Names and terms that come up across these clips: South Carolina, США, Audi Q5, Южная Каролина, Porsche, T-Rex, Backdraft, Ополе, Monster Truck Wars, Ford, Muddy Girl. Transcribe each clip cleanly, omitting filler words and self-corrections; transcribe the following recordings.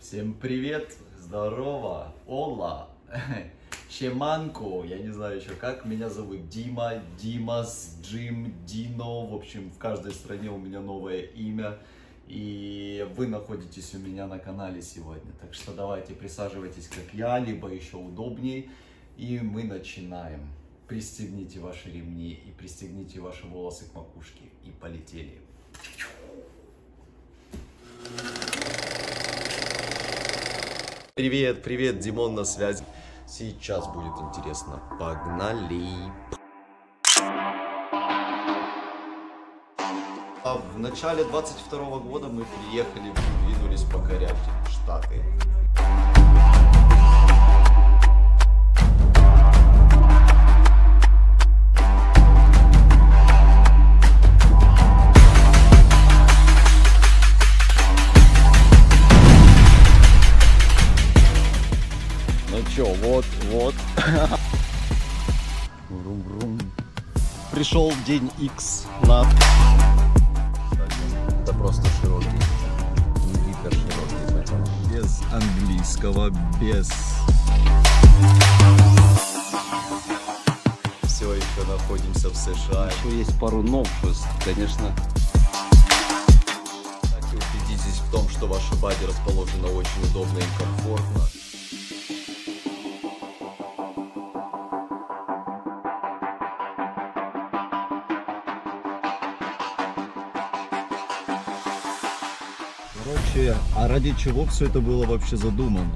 Всем привет, здорово, ола, чеманку, я не знаю еще как, меня зовут Дима, Димас, Джим, Дино, в общем, в каждой стране у меня новое имя, и вы находитесь у меня на канале сегодня, так что давайте присаживайтесь как я, либо еще удобней, и мы начинаем. Пристегните ваши ремни и пристегните ваши волосы к макушке, и полетели. Привет, привет, Димон на связи. Сейчас будет интересно. Погнали! В начале 22-го года мы приехали, двинулись покорять Штаты. Вот. Пришел день X на... Это просто широкий, гипер широкий. Без английского, без... Все еще находимся в США. Еще есть пару новшеств, конечно. Кстати, убедитесь в том, что ваша бади расположена очень удобно и комфортно. Короче, а ради чего все это было вообще задумано?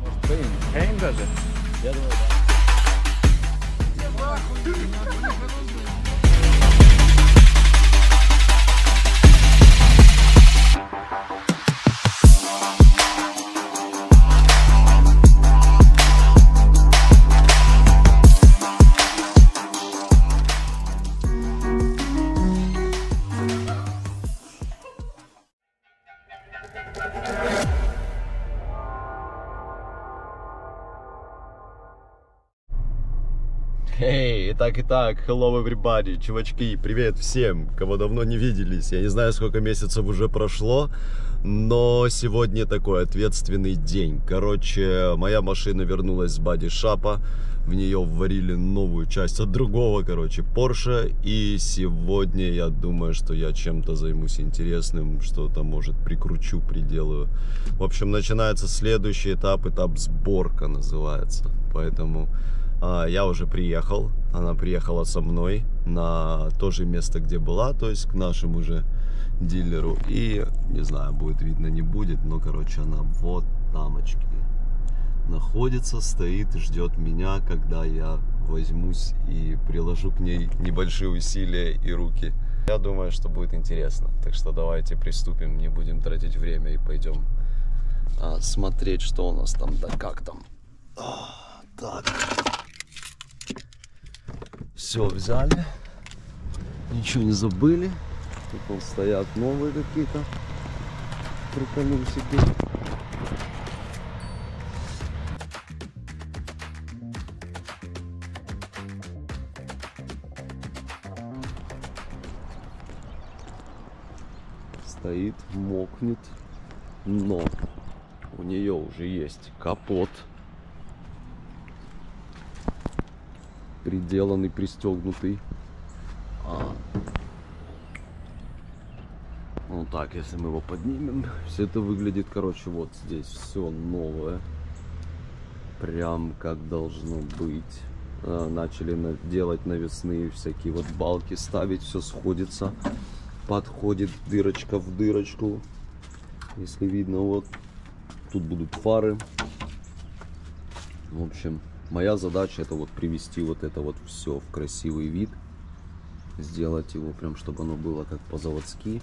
Может, Кейн даже? Я думаю, да. Эй, итак, hello everybody, чувачки, привет всем, кого давно не виделись. Я не знаю, сколько месяцев уже прошло, но сегодня такой ответственный день. Короче, моя машина вернулась с бади-шапа, в нее вварили новую часть от другого, короче, Porsche. И сегодня я думаю, что я чем-то займусь интересным, что-то, может, прикручу, приделаю. В общем, начинается следующий этап сборка называется, поэтому... Я уже приехал, она приехала со мной на то же место, где была, то есть к нашему же дилеру. И, не знаю, будет видно, не будет, но, короче, она вот тамочки находится, стоит, ждет меня, когда я возьмусь и приложу к ней небольшие усилия и руки. Я думаю, что будет интересно, так что давайте приступим, не будем тратить время и пойдем смотреть, что у нас там, да как там. Так... Все взяли, ничего не забыли. Тут вот стоят новые какие-то приколюсики. Стоит, мокнет, но у нее уже есть капот, приделанный, пристегнутый. Ну так, если мы его поднимем, все это выглядит, короче, вот здесь все новое, прям как должно быть. Начали делать навесные всякие вот балки, ставить, все сходится, подходит дырочка в дырочку, если видно, вот тут будут фары. В общем, моя задача — это вот привести вот это вот все в красивый вид, сделать его прям, чтобы оно было как по-заводски.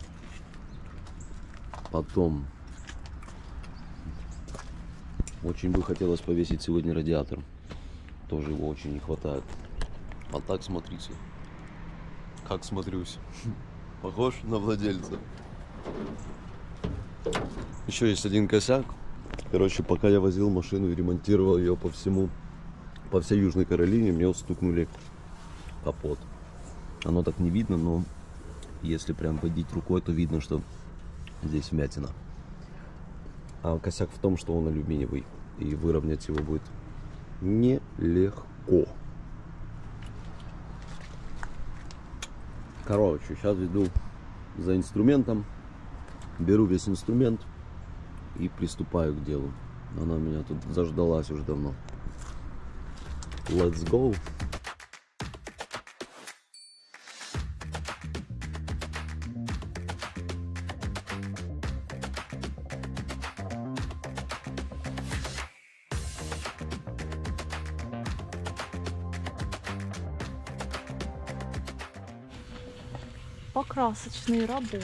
Потом очень бы хотелось повесить сегодня радиатор, тоже его очень не хватает. А так смотрите, как смотрюсь. Похож на владельца. Еще есть один косяк. Короче, пока я возил машину и ремонтировал ее по всей Южной Каролине, мне стукнули капот. Оно так не видно, но если прям водить рукой, то видно, что здесь вмятина. А косяк в том, что он алюминиевый, и выровнять его будет нелегко. Короче, сейчас иду за инструментом, беру весь инструмент и приступаю к делу. Она меня тут заждалась уже давно. Let's go! Покрасочные работы.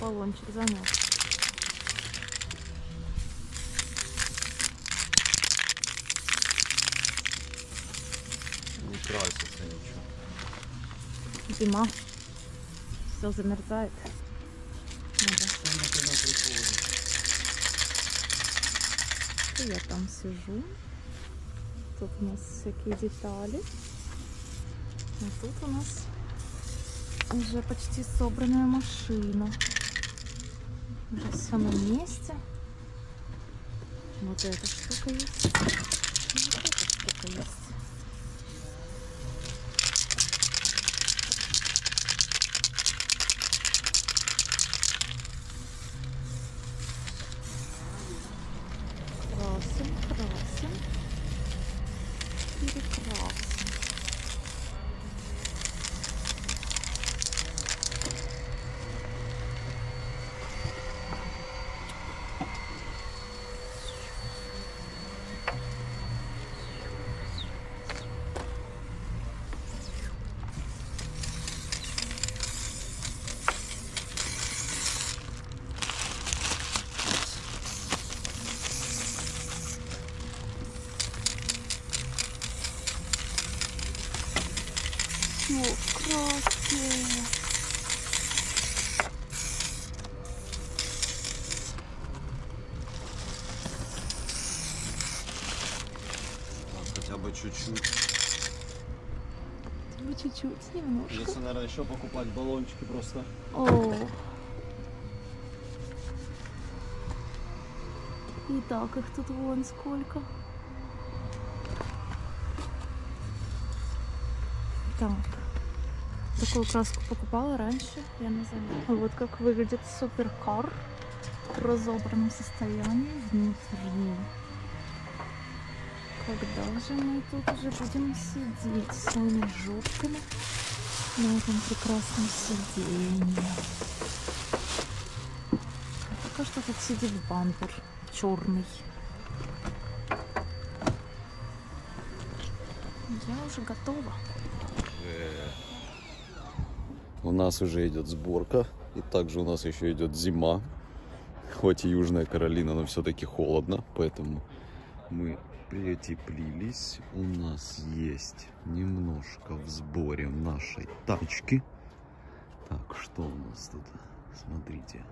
Баллончик занес. Не красится ничего. Зима. Все замерзает. Надо. Я там сижу. Тут у нас всякие детали. А тут у нас уже почти собранная машина. Уже все на месте. Вот эта штука есть. Вот эта штука есть. Чуть-чуть. Чуть-чуть, немножко. Если, наверное, еще покупать баллончики просто. О. И так их тут вон сколько. Так. Такую краску покупала раньше, я не знаю. Вот как выглядит суперкар в разобранном состоянии внутри. Когда же мы тут уже будем сидеть своими жопками на этом прекрасном сиденье? А пока что тут сидит бампер черный. Я уже готова. У нас уже идет сборка, и также у нас еще идет зима. Хоть и Южная Каролина, но все-таки холодно, поэтому мы притеплились. У нас есть немножко в сборе нашей тачки. Так, что у нас тут? Смотрите.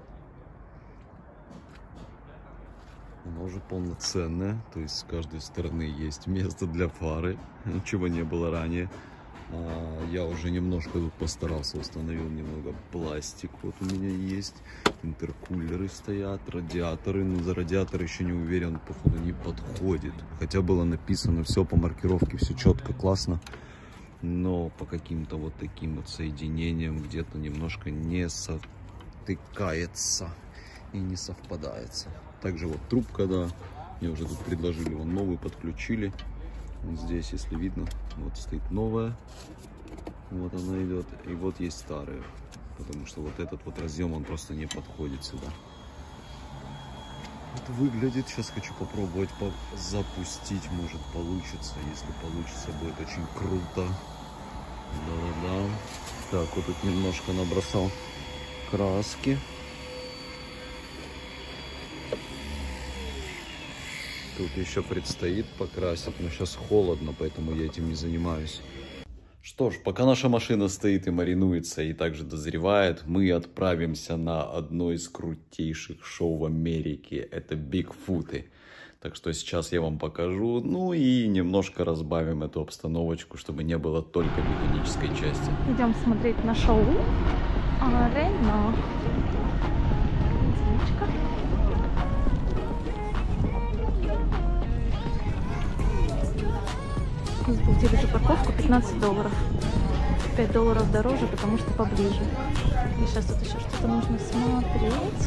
Она уже полноценная, то есть с каждой стороны есть место для фары, чего не было ранее. Я уже немножко тут постарался, установил немного пластик, вот у меня есть, интеркулеры стоят, радиаторы, но за радиатор еще не уверен, походу не подходит, хотя было написано все по маркировке, все четко, классно, но по каким-то вот таким вот соединениям где-то немножко не сотыкается и не совпадается. Также вот трубка, да, мне уже тут предложили, вон новую подключили. Вот здесь, если видно, вот стоит новая, вот она идет, и вот есть старые, потому что вот этот вот разъем, он просто не подходит сюда. Это выглядит, сейчас хочу попробовать запустить, может получится, если получится, будет очень круто. Да-да-да. Так, вот тут немножко набросал краски. Тут еще предстоит покрасить, но сейчас холодно, поэтому я этим не занимаюсь. Что ж, пока наша машина стоит и маринуется, и также дозревает, мы отправимся на одно из крутейших шоу в Америке. Это Бигфуты. Так что сейчас я вам покажу, ну и немножко разбавим эту обстановочку, чтобы не было только механической части. Идем смотреть на шоу. Арена. Заплатили за парковку $15. $5 дороже, потому что поближе. И сейчас тут еще что-то нужно смотреть.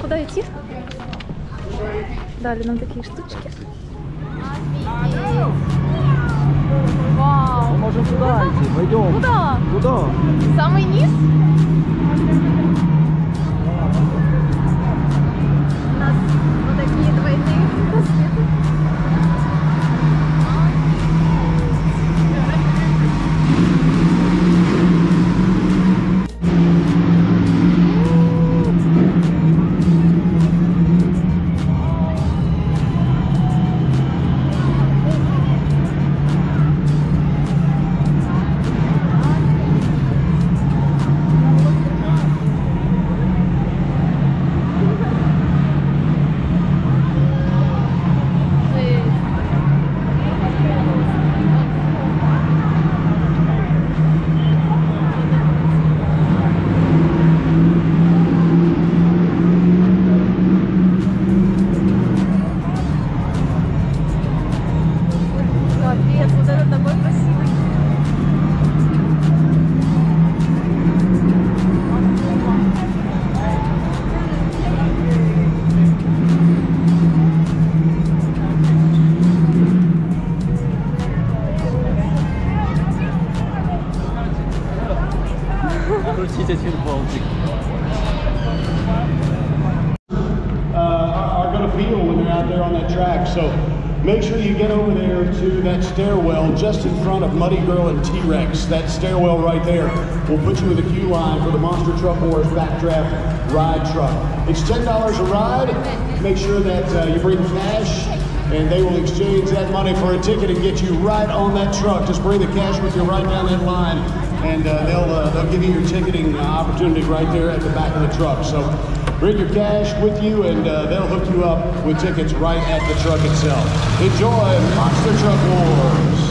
Куда идти? Дали нам такие штучки. Вау! Можем туда идти, пойдем. Куда? Куда? Самый низ? У нас вот такие двойные просветы. Make sure you get over there to that stairwell just in front of Muddy Girl and T-Rex. That stairwell right there will put you in the queue line for the Monster Truck Wars Backdraft ride truck. It's $10 a ride. Make sure that you bring cash, and they will exchange that money for a ticket and get you right on that truck. Just bring the cash with you right down that line, and they'll give you your ticketing opportunity right there at the back of the truck. So bring your cash with you, and they'll hook you up with tickets right at the truck itself. Enjoy Monster Truck Wars!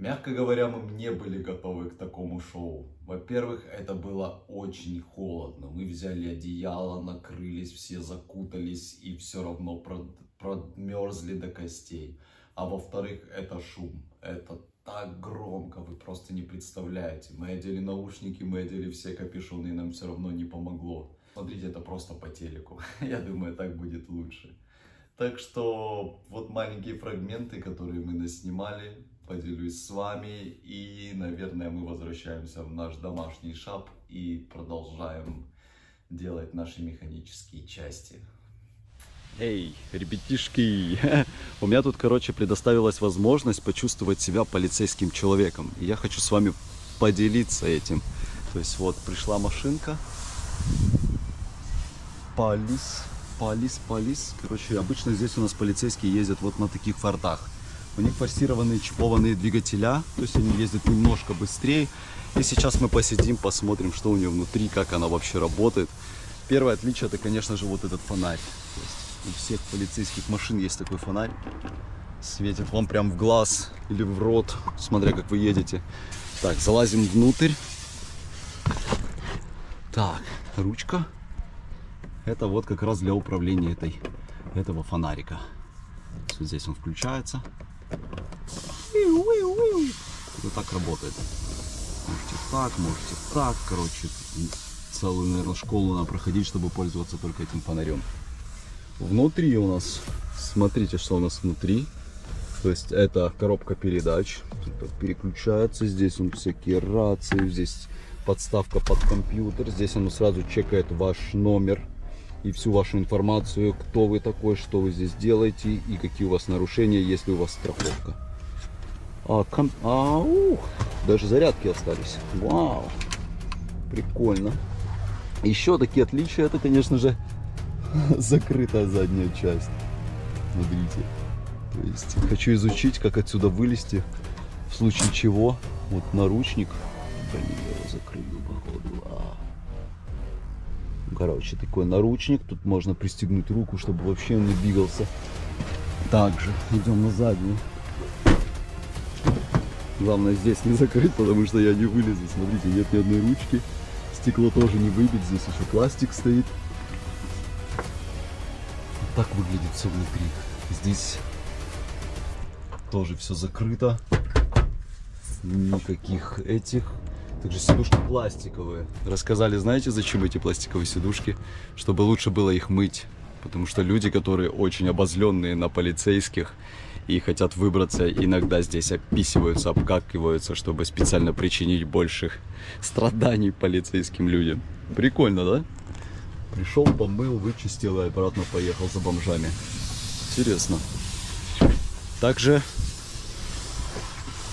Мягко говоря, мы не были готовы к такому шоу. Во-первых, это было очень холодно. Мы взяли одеяло, накрылись, все закутались и все равно промерзли до костей. А во-вторых, это шум. Это так громко, вы просто не представляете. Мы одели наушники, мы одели все капюшоны, и нам все равно не помогло. смотрите это просто по телеку. Я думаю, так будет лучше. Так что вот маленькие фрагменты, которые мы наснимали, поделюсь с вами. И, наверное, мы возвращаемся в наш домашний шап и продолжаем делать наши механические части. Эй, ребятишки! У меня тут, короче, предоставилась возможность почувствовать себя полицейским человеком. И я хочу с вами поделиться этим. То есть вот пришла машинка. Полис. Короче, обычно здесь у нас полицейские ездят вот на таких фордах. У них форсированные чипованные двигателя, то есть они ездят немножко быстрее. И сейчас мы посидим, посмотрим, что у нее внутри, как она вообще работает. Первое отличие, это, конечно же, вот этот фонарь. То есть у всех полицейских машин есть такой фонарь. Светит вам прям в глаз или в рот, смотря как вы едете. Так, залазим внутрь. Так, ручка. Это вот как раз для управления этого фонарика. Вот здесь он включается. Вот так работает. Можете так, короче. Целую, наверное, школу надо проходить, чтобы пользоваться только этим фонарем. Внутри у нас, смотрите, что у нас внутри. То есть это коробка передач. Переключается, здесь он всякие рации, здесь подставка под компьютер. Здесь оно сразу чекает ваш номер и всю вашу информацию, кто вы такой, что вы здесь делаете и какие у вас нарушения, если у вас страховка. Даже зарядки остались. Вау! Прикольно. Еще такие отличия, это, конечно же, закрытая задняя часть. Смотрите. То есть хочу изучить, как отсюда вылезти. В случае чего, вот наручник. Блин, я его закрыл, походу. Короче, такой наручник. Тут можно пристегнуть руку, чтобы вообще он не двигался. Также идем на заднюю. Главное здесь не закрыть, потому что я не вылезу. Смотрите, нет ни одной ручки. Стекло тоже не выбить. Здесь еще пластик стоит. Вот так выглядит все внутри. Здесь тоже все закрыто. Никаких этих. Также сидушки пластиковые. Рассказали, знаете, зачем эти пластиковые сидушки? Чтобы лучше было их мыть. Потому что люди, которые очень обозленные на полицейских и хотят выбраться, иногда здесь описываются, обкакиваются, чтобы специально причинить больших страданий полицейским людям. Прикольно, да? Пришел, помыл, вычистил и обратно поехал за бомжами. Интересно. Также,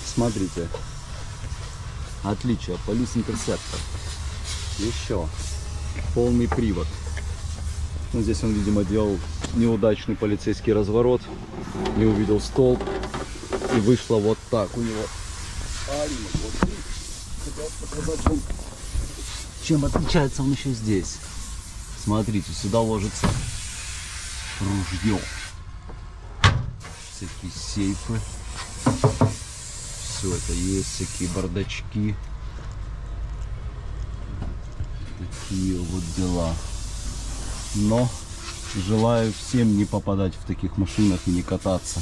смотрите, отличие, полис интерсептор. Еще полный привод. Ну, здесь он, видимо, делал неудачный полицейский разворот, не увидел столб и вышло вот так у него. Хотел показать вам, чем отличается он еще здесь. Смотрите, сюда ложится ружье, всякие сейфы, все это есть, всякие бардачки, такие вот дела. Но желаю всем не попадать в таких машинах и не кататься.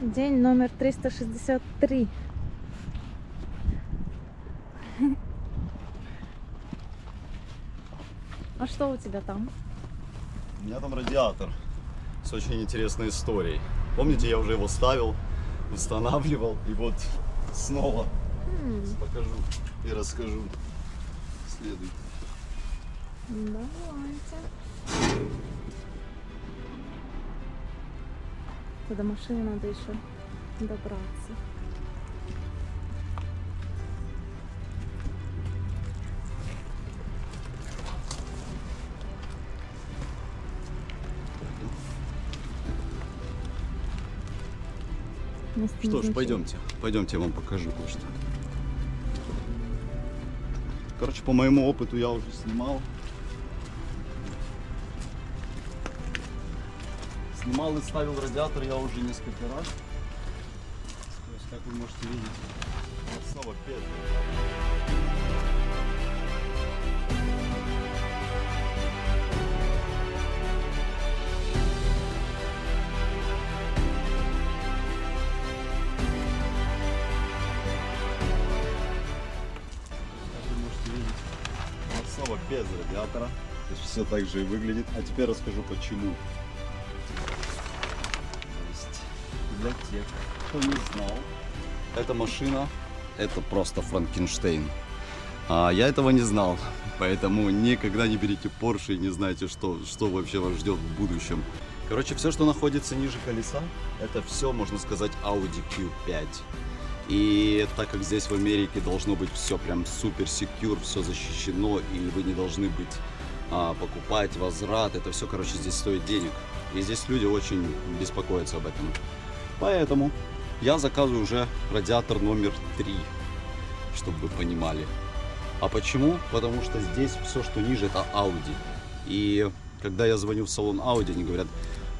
День номер 363. А что у тебя там? У меня там радиатор с очень интересной историей. Помните, я уже его ставил, восстанавливал, и вот снова покажу и расскажу. Следует. Давайте. До машины надо еще добраться. Что ж, пойдемте, я вам покажу кое-что. Короче, по моему опыту я уже снимал. Снимал и ставил радиатор я уже несколько раз. То есть, как вы можете видеть, вот снова петли. Как вы можете видеть, без радиатора. То есть все так же и выглядит. А теперь расскажу почему. То есть для тех, кто не знал, эта машина — это просто Франкенштейн. А я этого не знал, поэтому никогда не берите Porsche и не знаете, что вообще вас ждет в будущем. Короче, все, что находится ниже колеса, это все, можно сказать, Audi Q5. И так как здесь в Америке должно быть все прям супер секьюр, все защищено, и вы не должны быть покупать возврат, это все, короче, здесь стоит денег. И здесь люди очень беспокоятся об этом. Поэтому я заказываю уже радиатор номер 3, чтобы вы понимали. А почему? Потому что здесь все, что ниже, это Audi. И когда я звоню в салон Audi, они говорят: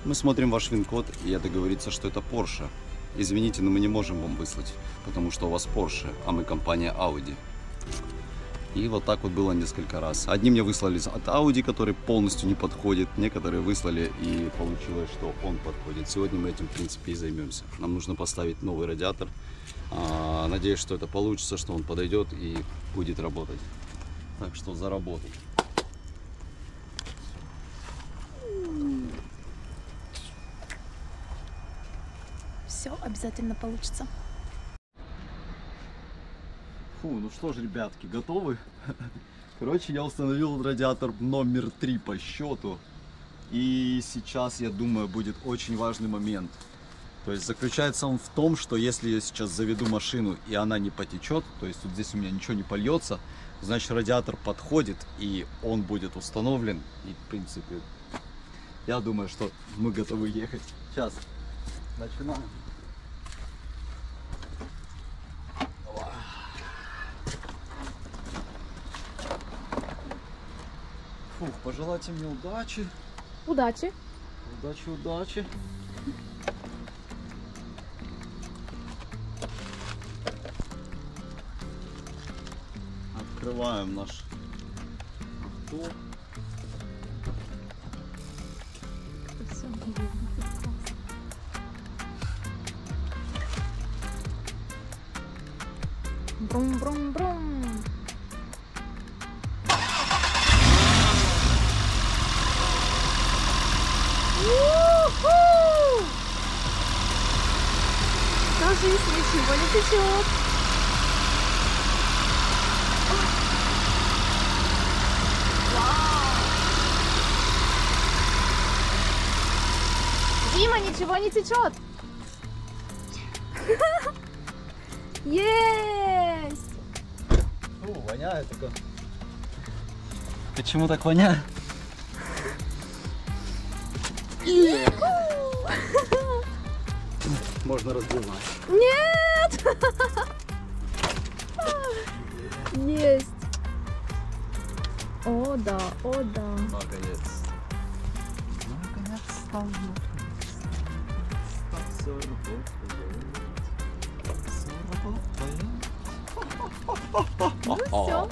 мы смотрим ваш ВИН-код, и это говорится, что это Porsche. Извините, но мы не можем вам выслать, потому что у вас Porsche, а мы компания Audi. И вот так вот было несколько раз. Одни мне выслали от Audi, который полностью не подходит. Некоторые выслали, и получилось, что он подходит. Сегодня мы этим, в принципе, и займемся. Нам нужно поставить новый радиатор. Надеюсь, что это получится, что он подойдет и будет работать. Так что за работу. Все обязательно получится. Ну что ж, ребятки, готовы? Короче, я установил радиатор номер 3 по счету. И сейчас, я думаю, будет очень важный момент. То есть заключается он в том, что если я сейчас заведу машину и она не потечет, то есть вот здесь у меня ничего не польется, значит радиатор подходит и он будет установлен. И в принципе, я думаю, что мы готовы ехать. Сейчас начинаем. Фух, пожелайте мне удачи. Удачи. Удачи, удачи. Открываем наш авто. Это все будет прекрасно. Брум-брум-брум. Жизнь ничего не течет. Дима, ничего не течет. Есть! Фу, воняет такое. Почему так воняет? Можно разбивать. Нет! Есть! О да, о да. Наконец. Наконец стал внутрь. Ну все.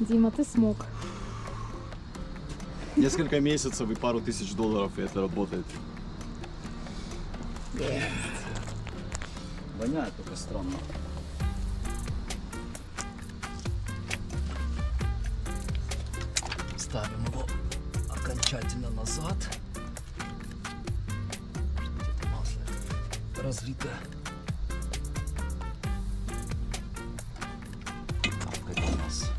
Дима, ты смог. Несколько месяцев и пару тысяч долларов, и это работает. Yes. Воняет только странно. Ставим его окончательно назад. Где-то масло разлито. Так, это у нас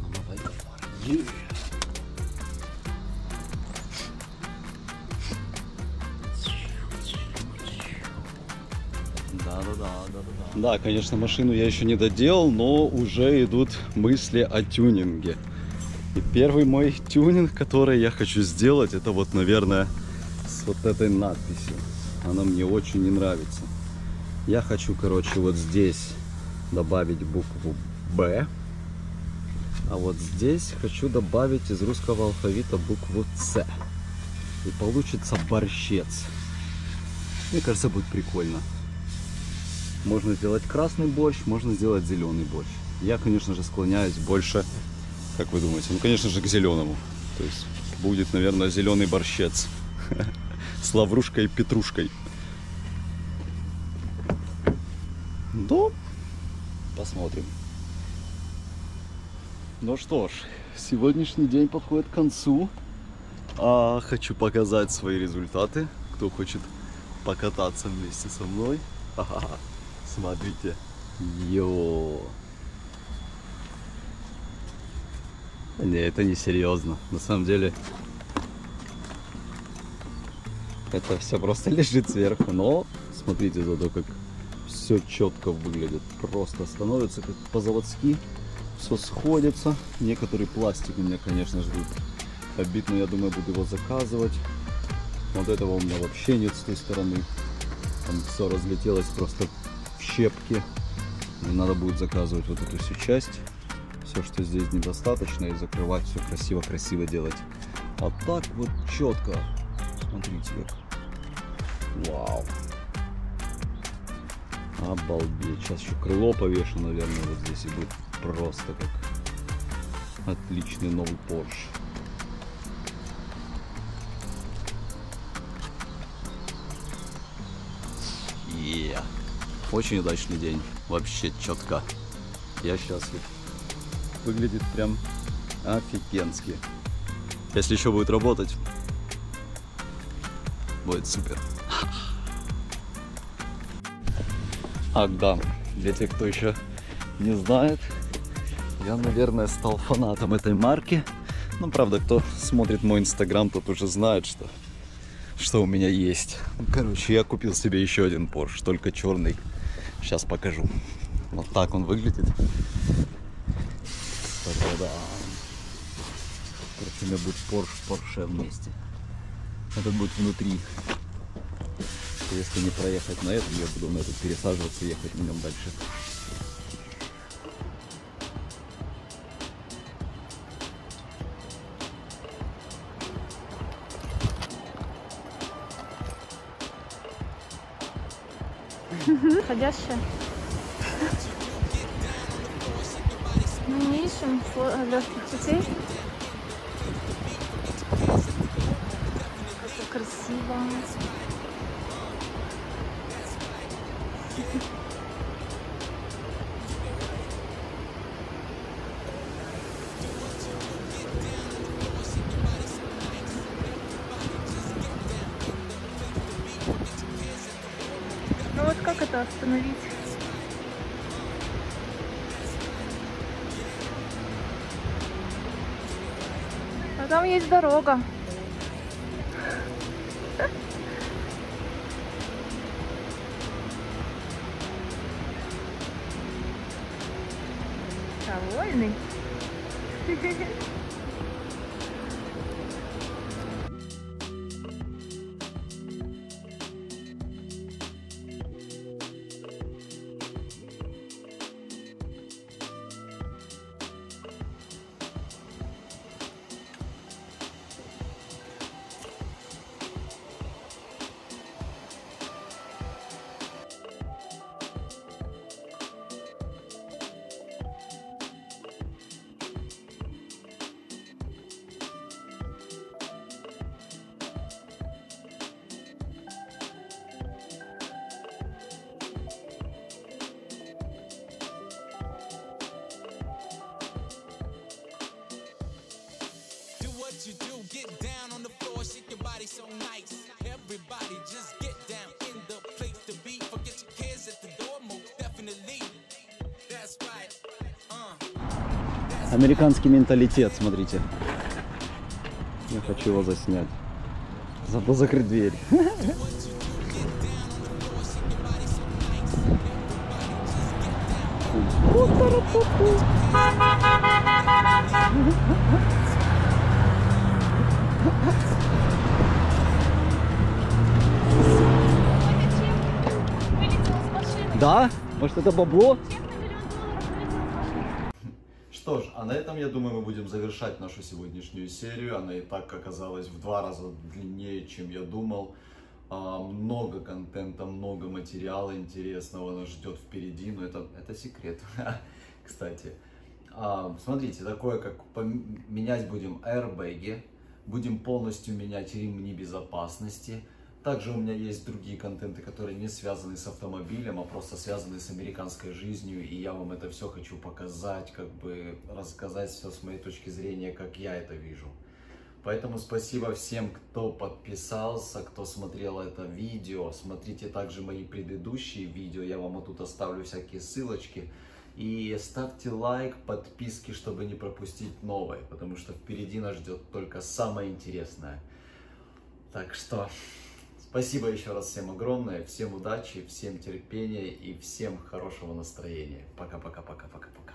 новая фара. Да, конечно, машину я еще не доделал, но уже идут мысли о тюнинге. И первый мой тюнинг, который я хочу сделать, это вот, наверное, с вот этой надписью. Она мне очень не нравится. Я хочу, короче, вот здесь добавить букву «Б», а вот здесь хочу добавить из русского алфавита букву «С». И получится борщец. Мне кажется, будет прикольно. Можно сделать красный борщ, можно сделать зеленый борщ. Я, конечно же, склоняюсь больше, как вы думаете, ну, конечно же, к зеленому. То есть будет, наверное, зеленый борщец с лаврушкой и петрушкой. Ну, посмотрим. Ну что ж, сегодняшний день подходит к концу. Хочу показать свои результаты. Кто хочет покататься вместе со мной? Смотрите. Йо. Не, это не серьезно. На самом деле, это все просто лежит сверху. Но смотрите зато, как все четко выглядит. Просто становится как по-заводски. Все сходится. Некоторый пластик у меня, конечно же, обидно, я думаю, буду его заказывать. Вот этого у меня вообще нет с той стороны. Там все разлетелось просто в щепки. Мне надо будет заказывать вот эту всю часть. Все, что здесь недостаточно, и закрывать все красиво-красиво делать. А так вот четко. Смотрите как. Вау. Обалдеть. Сейчас еще крыло повешу, наверное, вот здесь, и будет просто как отличный новый Porsche. Yeah. Очень удачный день, вообще четко. Я счастлив. Выглядит прям офигенски. Если еще будет работать, будет супер. Ах да, для тех, кто еще не знает, я, наверное, стал фанатом этой марки. Ну, правда, кто смотрит мой инстаграм, тот уже знает, что у меня есть. Короче, я купил себе еще один Porsche, только черный. Сейчас покажу. Вот так он выглядит. Короче, у меня будет Porsche вместе. Этот будет внутри. Если не проехать на этом, я буду на этот пересаживаться и ехать на нем дальше. Ходящая. Мы не ищем легких путей. Как красиво. Ну вот как это остановить? А там есть дорога. Довольный. You do get down on the floor, shake your body so nice. Everybody just get down in the place to be. Forget your cares at the door, most definitely. That's right. Американский менталитет, смотрите. Я хочу его заснять. Забыл закрыть дверь. Да? Может, это бабло? Что ж, а на этом, я думаю, мы будем завершать нашу сегодняшнюю серию. Она и так оказалась в 2 раза длиннее, чем я думал. Много контента, много материала интересного нас ждет впереди, но это секрет, кстати. Смотрите, такое, как менять будем airbag, будем полностью менять ремни безопасности, Также у меня есть другие контенты, которые не связаны с автомобилем, а просто связаны с американской жизнью. И я вам это все хочу показать, как бы рассказать все с моей точки зрения, как я это вижу. Поэтому спасибо всем, кто подписался, кто смотрел это видео. Смотрите также мои предыдущие видео, я вам вот тут оставлю всякие ссылочки. И ставьте лайк, подписки, чтобы не пропустить новые, потому что впереди нас ждет только самое интересное. Так что... Спасибо еще раз всем огромное, всем удачи, всем терпения и всем хорошего настроения. Пока-пока-пока-пока-пока.